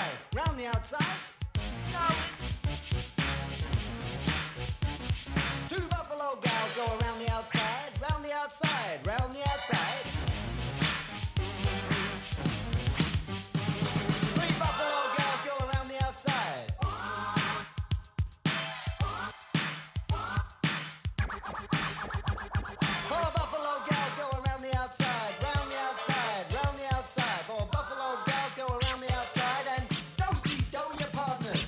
way? Round the outside? No. Two buffalo gals go around the outside, round the outside, round the outside. Three buffalo gals go around the outside. Four buffalo gals go around the outside, round the outside, round the outside. Four buffalo gals go around the outside and do-si-do your partners.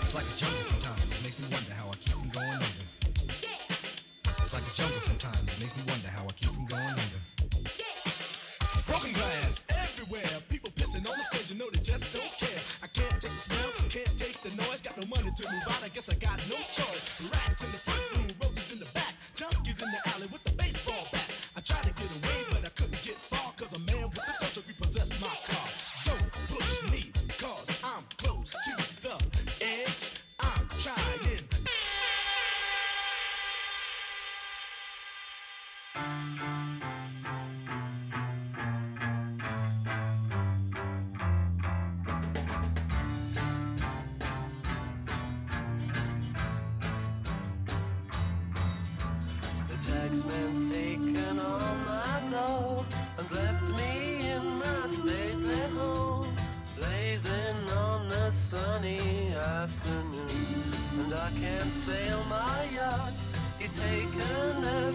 It's like a jungle sometimes, it makes me wonder how I keep from going under. It's like a jungle sometimes, it makes me wonder how I keep from going under. Broken glass everywhere, people pissing on the stage, you know they just don't care. I can't take the smell, can't take the noise, got no money to move out, I guess I got no choice. Rats in the front room, roadies in the back, junkies in the alley with the baseball bat. I tried to get away, but I couldn't get far, cause a man with a touch of repossessed my car. Don't push me, cause I'm close to the edge. I'm trying. The taxman's taken all my dough and left me in my stately home, blazing on a sunny afternoon. And I can't sail my yacht, he's taken